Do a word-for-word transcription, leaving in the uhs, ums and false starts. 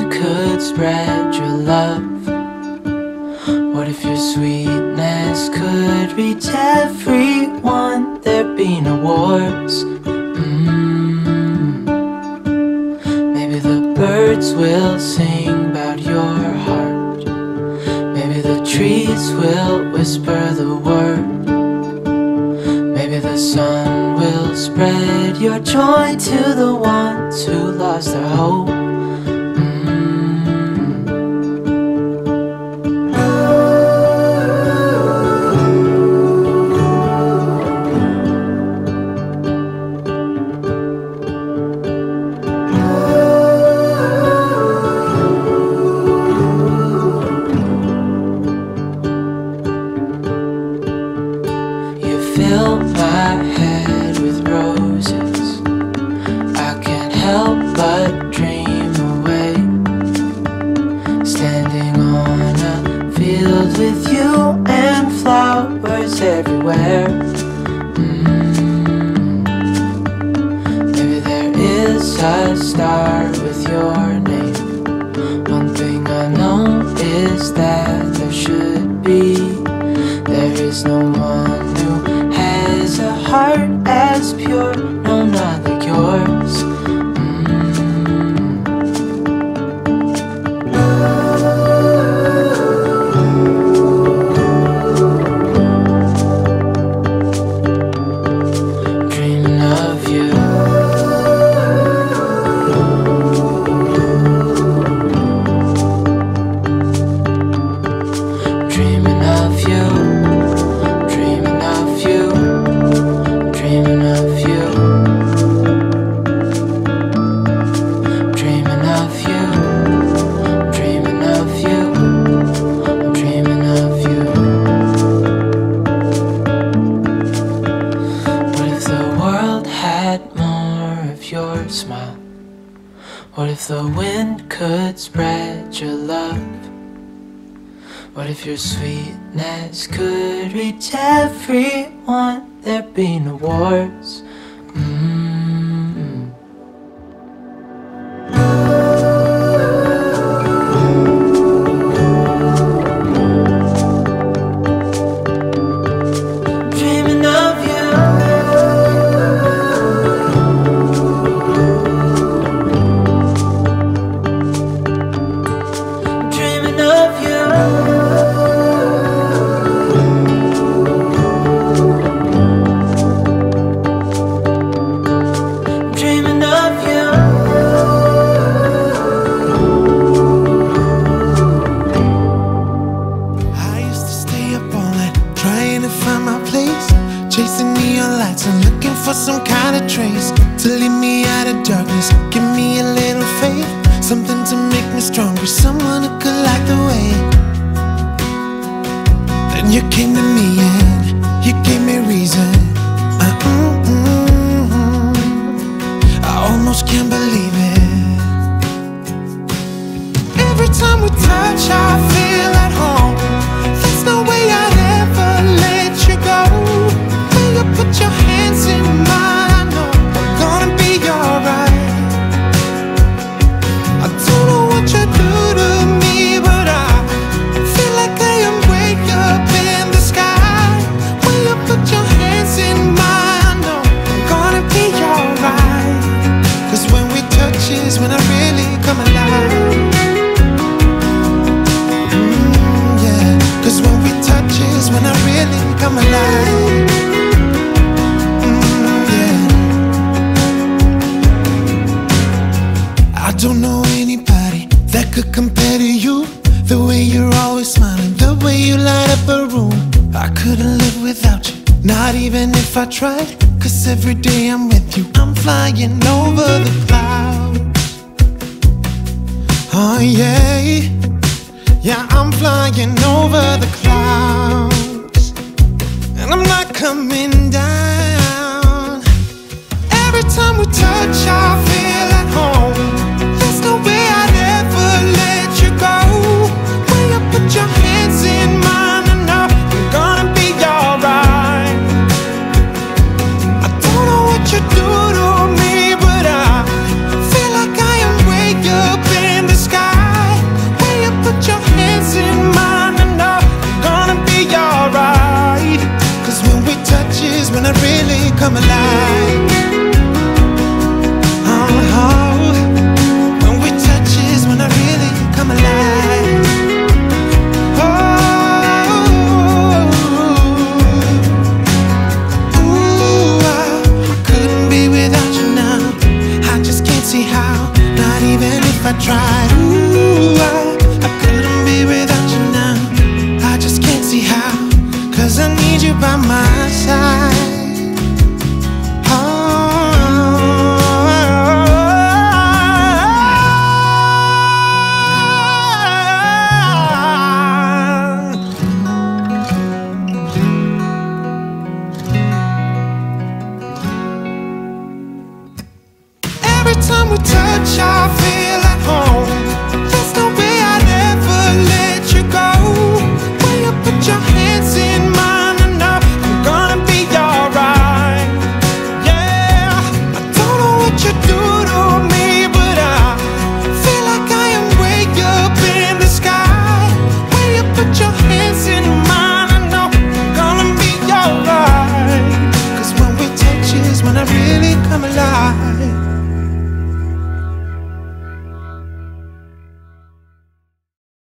sun could spread your love? What if your sweetness could reach everyone? There'd be no wars. mm. Maybe the birds will sing about your heart. Maybe the trees will whisper the word. Maybe the sun will spread your joy to the ones who lost their hope. Fill my head with roses. I can't help but dream away. Standing on a field with you and flowers everywhere. mm. Maybe there is a star with your name. One thing I know is that there should be. There is no one who a heart as pure, no, not like yours. mm. Dreaming of you. Dreaming of you. Dreaming of you. Dreaming of you. Dreaming of you. Dreaming of you. I'm dreaming of you. What if the world had more of your smile? What if the wind could spread your love? What if your sweetness could reach everyone? There'd be no wars. mm. Dreaming of you. Dreaming of you. Chasing neon lights and looking for some kind of trace to lead me out of darkness, give me a little faith, something to make me stronger, someone who could light the way. Then you came to me and you gave me reason. uh, mm, mm, mm. I almost can't believe it. Every time we touch I feel at home. There's no way I'd ever let you go. Put your hands in mine, I know I'm gonna be alright. I don't know what you do to me, but I feel like I am way up in the sky. When you put your hands in mine, I know I'm gonna be alright. Cause when we touch is when I really come alive. mm, yeah. Cause when we touch is when I really come alive. Don't know anybody that could compare to you. The way you're always smiling, the way you light up a room. I couldn't live without you, not even if I tried. Cause every day I'm with you, I'm flying over the clouds. Oh yeah, yeah, I'm flying over the clouds. And I'm not coming down. Every time we touch I feel at home. Do to me, but I feel like I am way up in the sky. Every time we touch, I